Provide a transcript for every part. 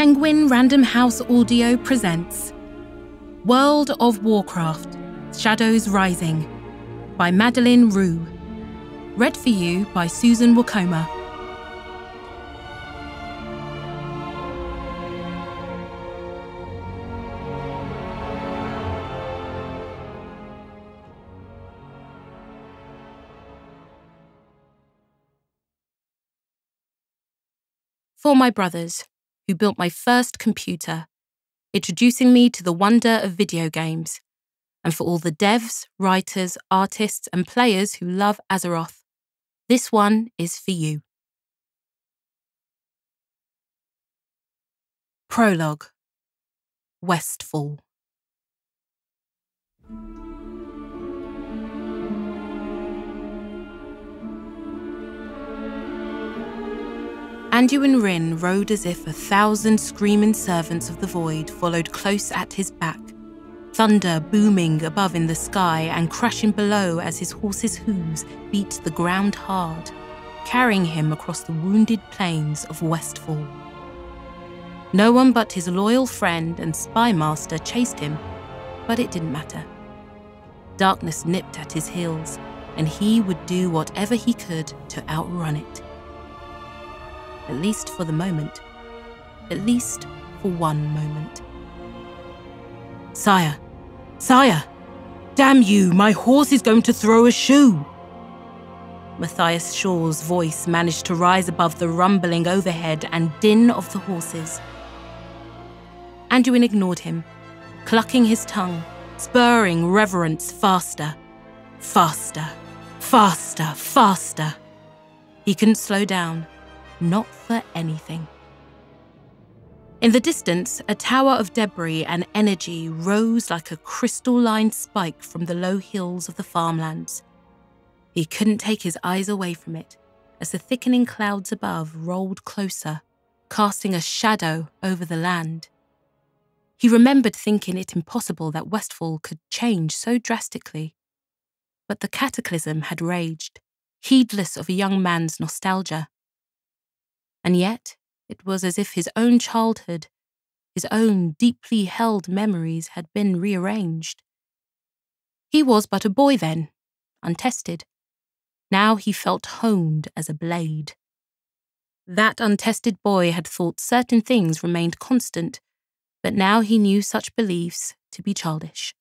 Penguin Random House Audio presents World of Warcraft Shadows Rising by Madeleine Roux. Read for you by Susan Wokoma. For my brothers, who built my first computer, introducing me to the wonder of video games, and for all the devs, writers, artists, and players who love Azeroth, this one is for you. Prologue. Westfall. Anduin Wrynn rode as if 1,000 screaming servants of the void followed close at his back, thunder booming above in the sky and crashing below as his horse's hooves beat the ground hard, carrying him across the wounded plains of Westfall. No one but his loyal friend and spymaster chased him, but it didn't matter. Darkness nipped at his heels, and he would do whatever he could to outrun it. At least for the moment. At least for one moment. "Sire! Sire! Damn you, my horse is going to throw a shoe!" Matthias Shaw's voice managed to rise above the rumbling overhead and din of the horses. Anduin ignored him, clucking his tongue, spurring Reverence faster. Faster. Faster. Faster. He couldn't slow down. Not for anything. In the distance, a tower of debris and energy rose like a crystalline spike from the low hills of the farmlands. He couldn't take his eyes away from it as the thickening clouds above rolled closer, casting a shadow over the land. He remembered thinking it impossible that Westfall could change so drastically. But the cataclysm had raged, heedless of a young man's nostalgia. And yet, it was as if his own childhood, his own deeply held memories had been rearranged. He was but a boy then, untested. Now he felt honed as a blade. That untested boy had thought certain things remained constant, but now he knew such beliefs to be childish.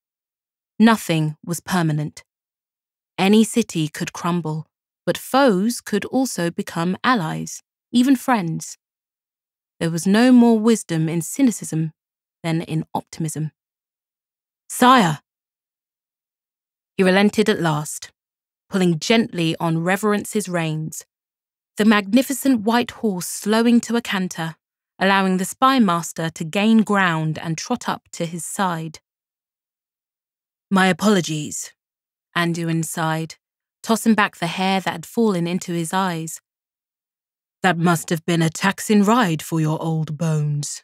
Nothing was permanent. Any city could crumble, but foes could also become allies. Even friends. There was no more wisdom in cynicism than in optimism. "Sire!" He relented at last, pulling gently on Reverence's reins, the magnificent white horse slowing to a canter, allowing the spymaster to gain ground and trot up to his side. "My apologies," Anduin sighed, tossing back the hair that had fallen into his eyes. "That must have been a taxing ride for your old bones."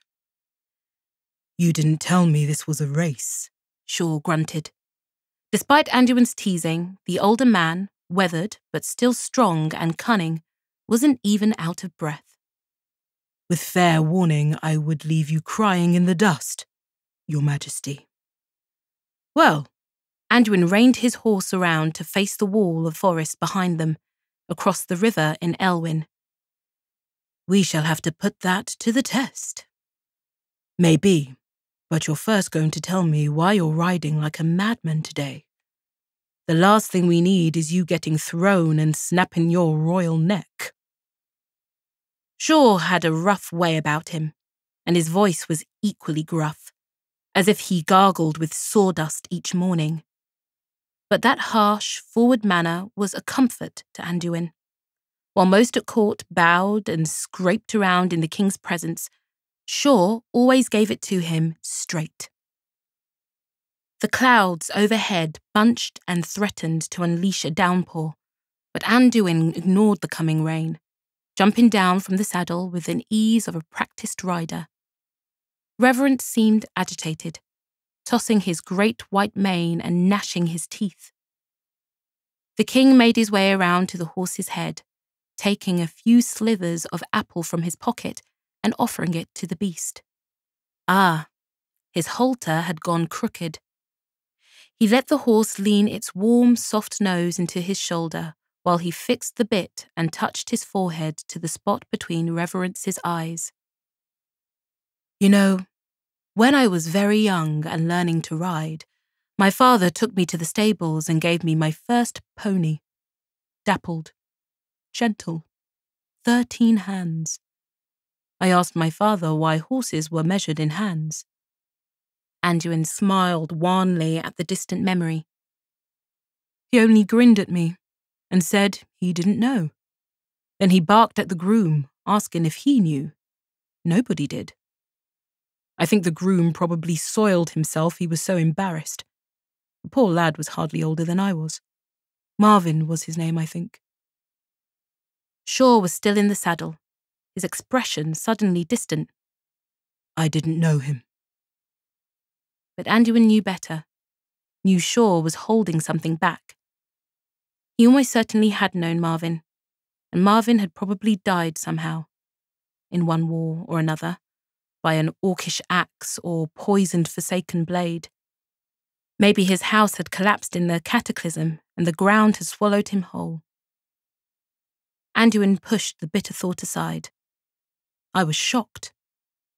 "You didn't tell me this was a race," Shaw grunted. Despite Anduin's teasing, the older man, weathered but still strong and cunning, wasn't even out of breath. "With fair warning, I would leave you crying in the dust, Your Majesty." "Well," Anduin reined his horse around to face the wall of forest behind them, across the river in Elwyn. "We shall have to put that to the test." "Maybe, but you're first going to tell me why you're riding like a madman today. The last thing we need is you getting thrown and snapping your royal neck." Shaw had a rough way about him, and his voice was equally gruff, as if he gargled with sawdust each morning. But that harsh, forward manner was a comfort to Anduin. While most at court bowed and scraped around in the king's presence, Shaw always gave it to him straight. The clouds overhead bunched and threatened to unleash a downpour, but Anduin ignored the coming rain, jumping down from the saddle with an ease of a practiced rider. Reverence seemed agitated, tossing his great white mane and gnashing his teeth. The king made his way around to the horse's head, taking a few slivers of apple from his pocket and offering it to the beast. Ah, his halter had gone crooked. He let the horse lean its warm, soft nose into his shoulder while he fixed the bit and touched his forehead to the spot between Reverence's eyes. You know, when I was very young and learning to ride, my father took me to the stables and gave me my first pony. Dappled, gentle, 13 hands. I asked my father why horses were measured in hands. Anduin smiled wanly at the distant memory. He only grinned at me and said he didn't know. Then he barked at the groom, asking if he knew. Nobody did. I think the groom probably soiled himself, he was so embarrassed. The poor lad was hardly older than I was. Marvin was his name, I think. Shaw was still in the saddle, his expression suddenly distant. I didn't know him. But Anduin knew better, knew Shaw was holding something back. He almost certainly had known Marvin, and Marvin had probably died somehow, in one war or another, by an orcish axe or poisoned forsaken blade. Maybe his house had collapsed in the cataclysm and the ground had swallowed him whole. Anduin pushed the bitter thought aside. I was shocked.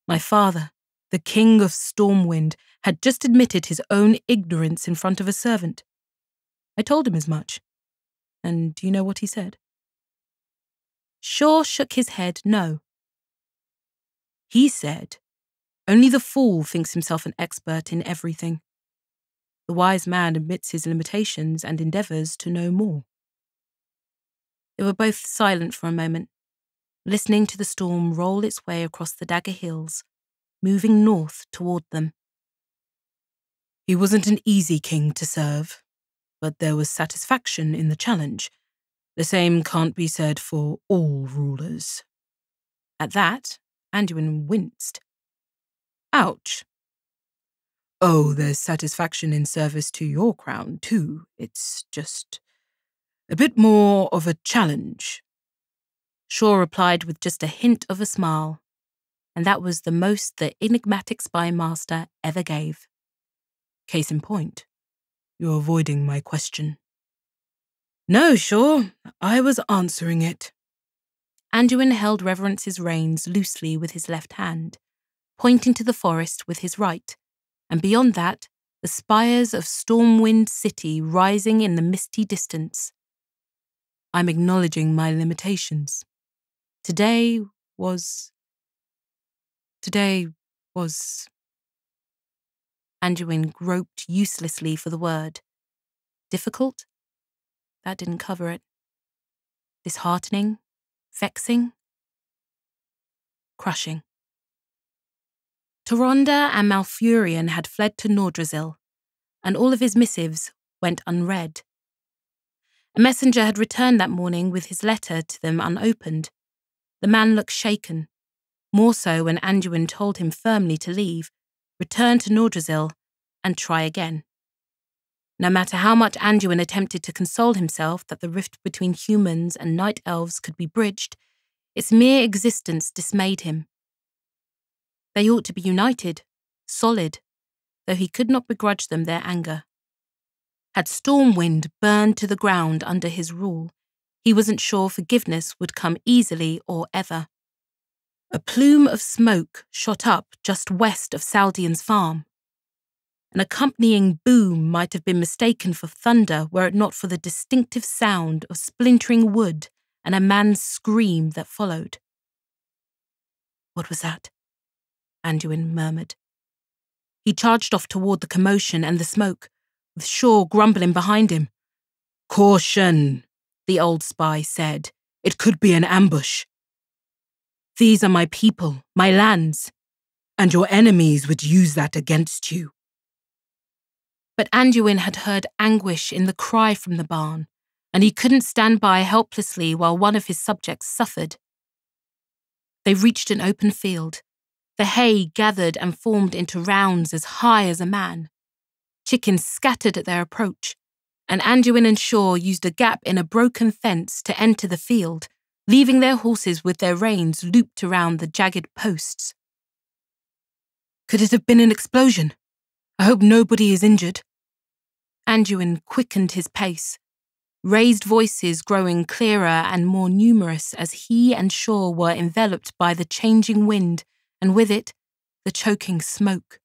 My father, the king of Stormwind, had just admitted his own ignorance in front of a servant. I told him as much. And do you know what he said? Shaw shook his head no. He said, only the fool thinks himself an expert in everything. The wise man admits his limitations and endeavours to know more. They were both silent for a moment, listening to the storm roll its way across the Dagger Hills, moving north toward them. He wasn't an easy king to serve, but there was satisfaction in the challenge. The same can't be said for all rulers. At that, Anduin winced. Ouch. Oh, there's satisfaction in service to your crown, too. It's just a bit more of a challenge. Shaw replied with just a hint of a smile, and that was the most the enigmatic spy master ever gave. Case in point, you're avoiding my question. No, Shaw, I was answering it. Anduin held Reverence's reins loosely with his left hand, pointing to the forest with his right, and beyond that, the spires of Stormwind City rising in the misty distance. I'm acknowledging my limitations. Today was... Anduin groped uselessly for the word. Difficult? That didn't cover it. Disheartening? Vexing? Crushing. Tyrande and Malfurion had fled to Nordrassil, and all of his missives went unread. A messenger had returned that morning with his letter to them unopened. The man looked shaken, more so when Anduin told him firmly to leave, return to Nordrassil, and try again. No matter how much Anduin attempted to console himself that the rift between humans and night elves could be bridged, its mere existence dismayed him. They ought to be united, solid, though he could not begrudge them their anger. Had Stormwind burned to the ground under his rule, he wasn't sure forgiveness would come easily or ever. A plume of smoke shot up just west of Saldian's farm. An accompanying boom might have been mistaken for thunder were it not for the distinctive sound of splintering wood and a man's scream that followed. What was that? Anduin murmured. He charged off toward the commotion and the smoke, with Shaw grumbling behind him. Caution, the old spy said. It could be an ambush. These are my people, my lands, and your enemies would use that against you. But Anduin had heard anguish in the cry from the barn, and he couldn't stand by helplessly while one of his subjects suffered. They reached an open field. The hay gathered and formed into rounds as high as a man. Chickens scattered at their approach, and Anduin and Shaw used a gap in a broken fence to enter the field, leaving their horses with their reins looped around the jagged posts. Could it have been an explosion? I hope nobody is injured. Anduin quickened his pace, raised voices growing clearer and more numerous as he and Shaw were enveloped by the changing wind and with it, the choking smoke.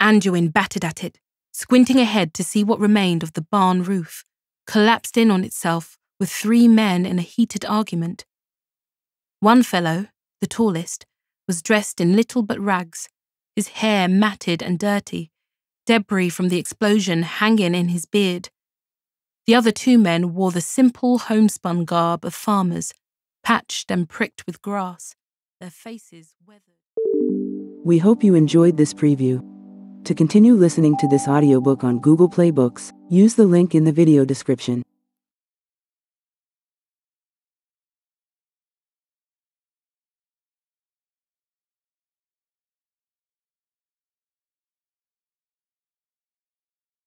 Anduin batted at it, squinting ahead to see what remained of the barn roof, collapsed in on itself with three men in a heated argument. One fellow, the tallest, was dressed in little but rags, his hair matted and dirty, debris from the explosion hanging in his beard. The other two men wore the simple homespun garb of farmers, patched and pricked with grass, their faces weathered. We hope you enjoyed this preview. To continue listening to this audiobook on Google Play Books, use the link in the video description.